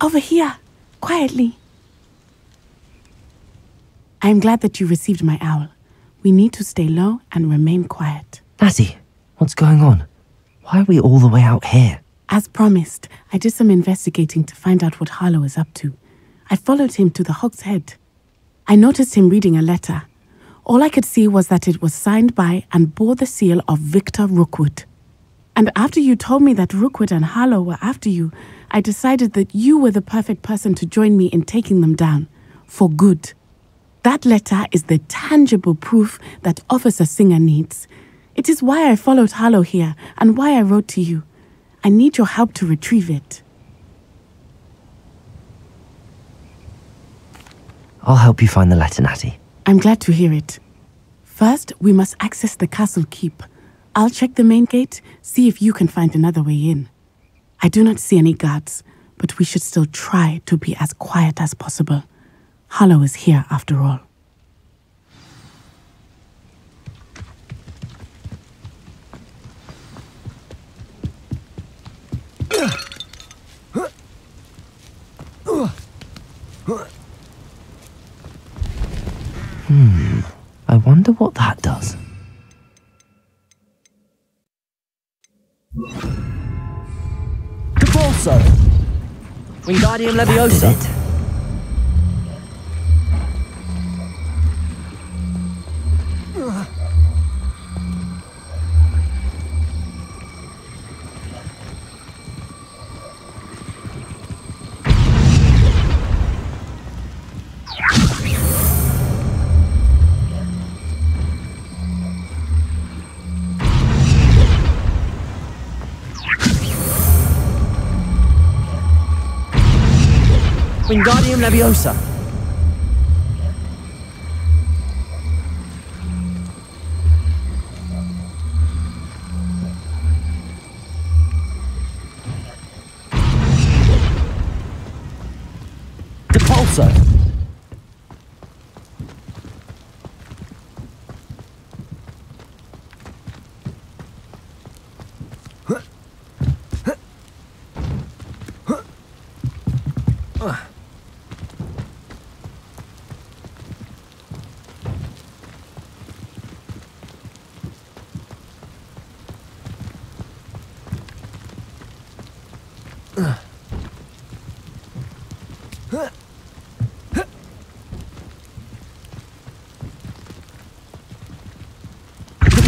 over here, quietly. I am glad that you received my owl. We need to stay low and remain quiet. Natty, what's going on? Why are we all the way out here? As promised, I did some investigating to find out what Harlow is up to. I followed him to the Hog's Head. I noticed him reading a letter. All I could see was that it was signed by and bore the seal of Victor Rookwood. And after you told me that Rookwood and Harlow were after you, I decided that you were the perfect person to join me in taking them down, for good. That letter is the tangible proof that Officer Singer needs. It is why I followed Harlow here and why I wrote to you. I need your help to retrieve it. I'll help you find the letter, Natty. I'm glad to hear it. First, we must access the castle keep. I'll check the main gate, see if you can find another way in. I do not see any guards, but we should still try to be as quiet as possible. Harlow is here after all. I wonder what that does. Repulso! Wingardium Nebiosa! Wingardium Nebiosa. Depulsa.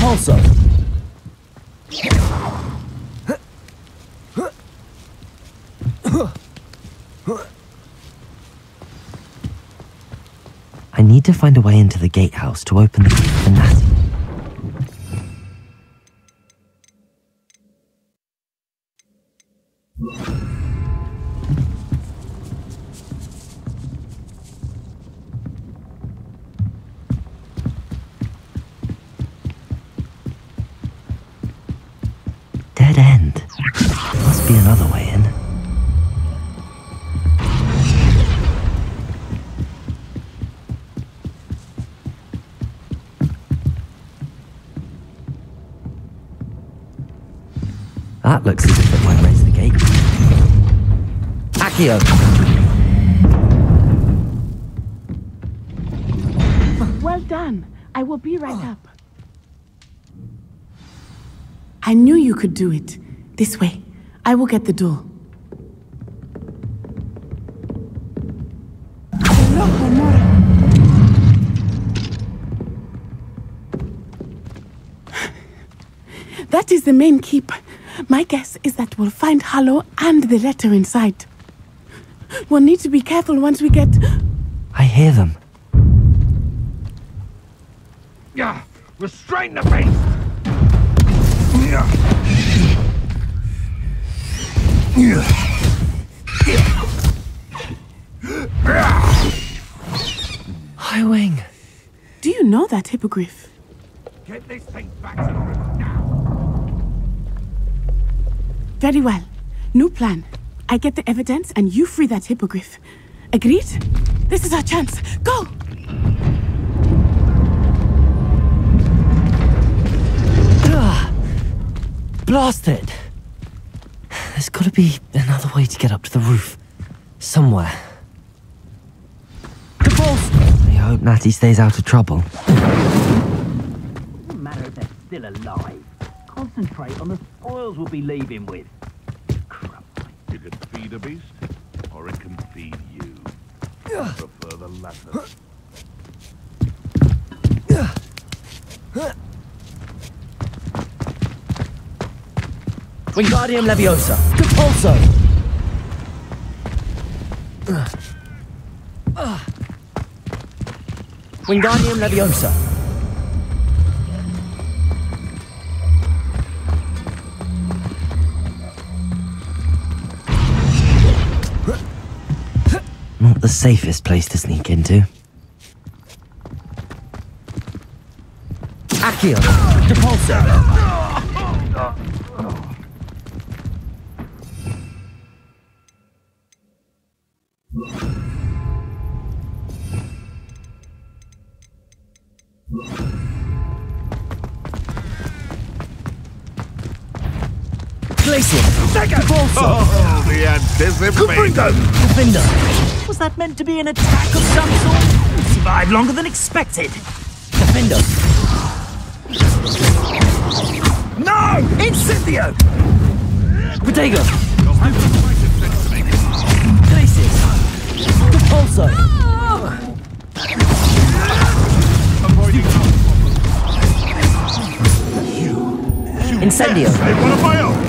Also. I need to find a way into the gatehouse to open the gate for Natty. That looks as if it might raise the gate. Accio! Well done. I will be right up. I knew you could do it. This way. I will get the door. Alohomora. That is the main keep. My guess is that we'll find Harlow and the letter inside. We'll need to be careful once we get... I hear them. Yeah, restrain the beast! Highwing. Do you know that Hippogriff? Get this thing back to the river now! Very well. New plan. I get the evidence and you free that Hippogriff. Agreed? This is our chance. Go! Blast it! There's gotta be another way to get up to the roof. Somewhere. I hope Natty stays out of trouble. Doesn't matter if they're still alive. Concentrate on the spoils we'll be leaving with. Crap. You can feed a beast, or it can feed you. I prefer the latter. Wingardium Nebiosa. Repulso. Wingardium Nebiosa. Not the safest place to sneak into. Accio. Depulsa. Glacius. Oh, the anticipation. Was that meant to be an attack of some sort? Survived longer than expected. Defender. No! Incendio! Potato. Glacius. Repulso. Incendio. Repulso.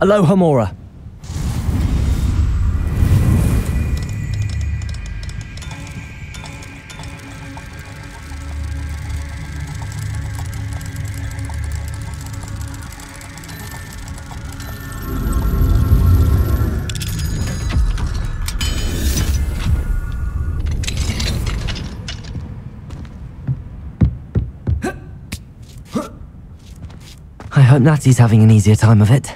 Alohomora. I hope Natty's having an easier time of it.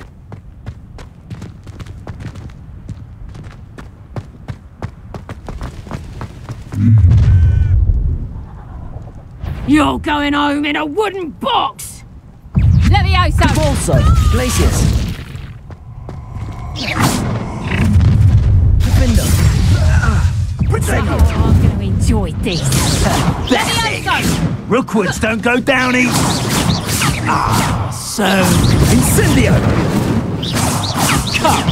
You're going home in a wooden box! Leviosa! Also, Glacius! Defender! Oh, I'm going to enjoy this! Leviosa! Rookwoods don't go down east! Ah, so... Incendio! Cut!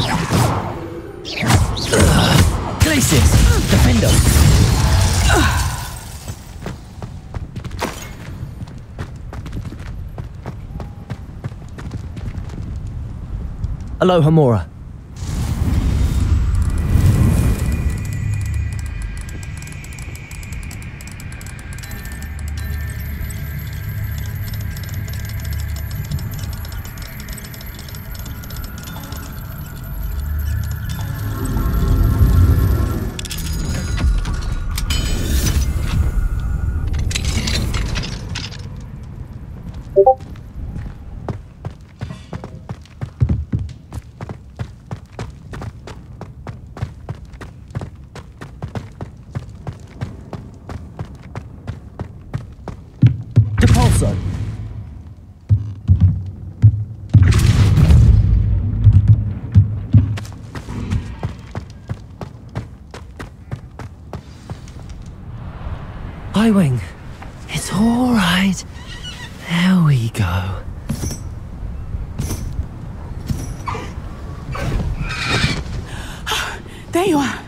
Glacius! Defender! Alohomora. Highwing, it's all right. There we go. There you are.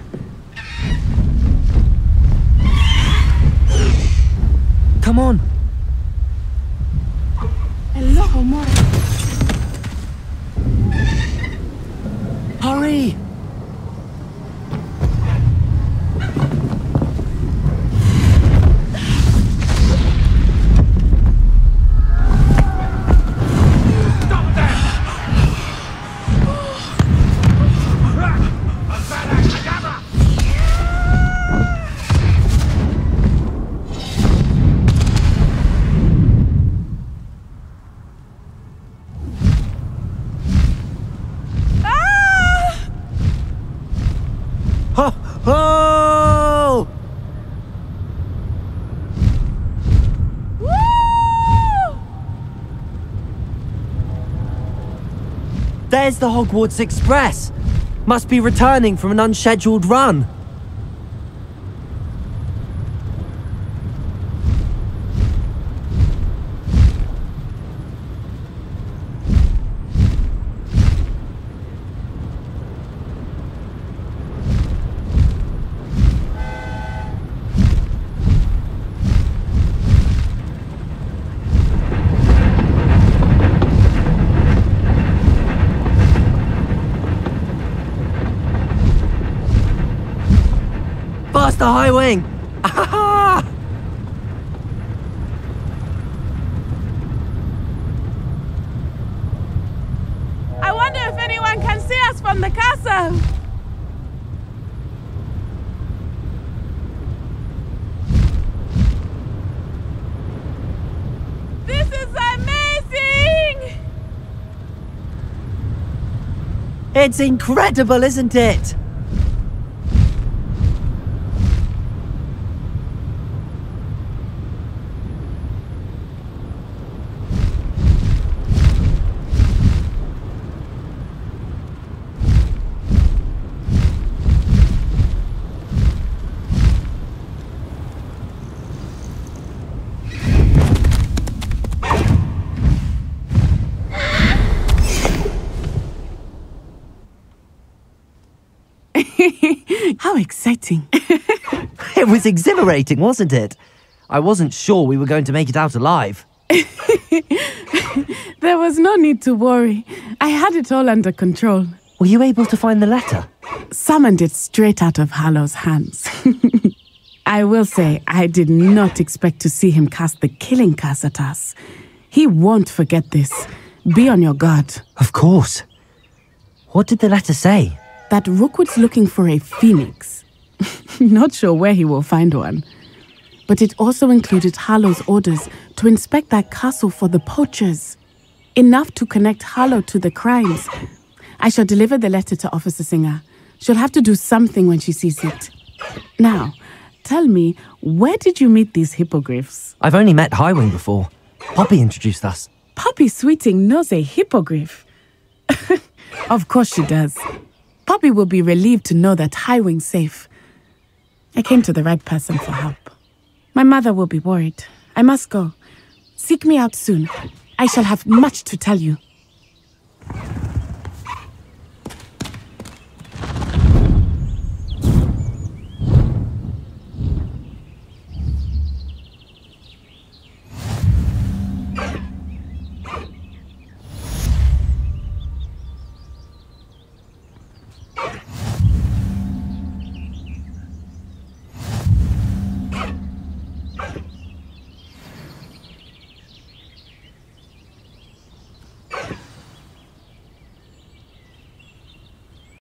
Come on. Hurry! Ho! Ho! There's the Hogwarts Express! Must be returning from an unscheduled run. The Highwing! Ahaha! I wonder if anyone can see us from the castle! This is amazing! It's incredible, isn't it? How exciting. It was exhilarating, wasn't it? I wasn't sure we were going to make it out alive. There was no need to worry. I had it all under control. Were you able to find the letter? Summoned it straight out of Harlow's hands. I will say, I did not expect to see him cast the killing curse at us. He won't forget this. Be on your guard. Of course. What did the letter say? That Rookwood's looking for a phoenix. Not sure where he will find one. But it also included Harlow's orders to inspect that castle for the poachers. Enough to connect Harlow to the crimes. I shall deliver the letter to Officer Singer. She'll have to do something when she sees it. Now, tell me, where did you meet these hippogriffs? I've only met Highwing before. Poppy introduced us. Poppy Sweeting knows a hippogriff. Of course she does. Poppy will be relieved to know that Highwing's safe. I came to the right person for help. My mother will be worried. I must go. Seek me out soon. I shall have much to tell you.